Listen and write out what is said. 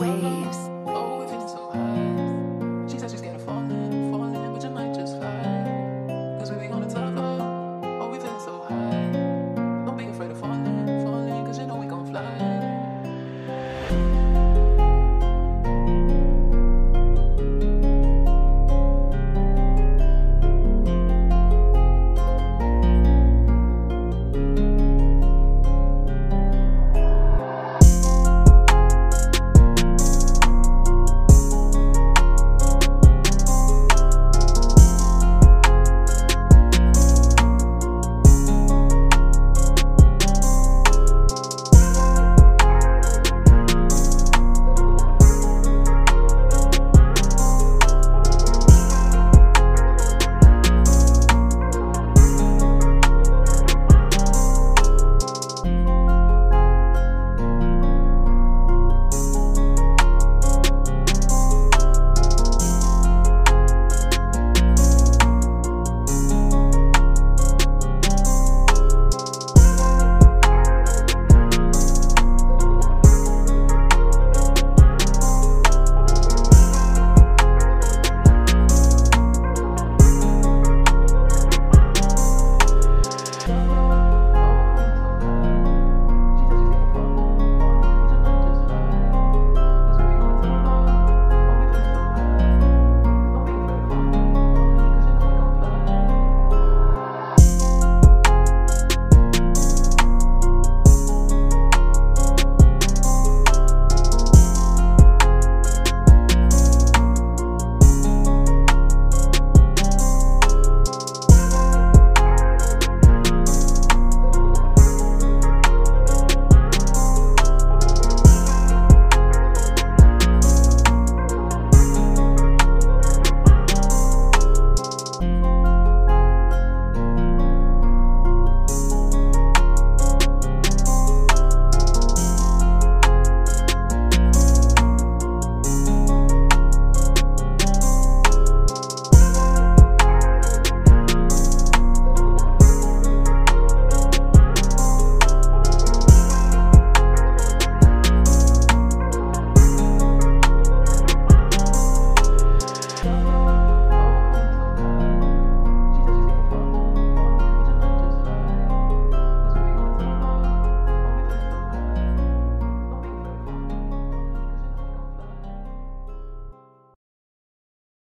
waves.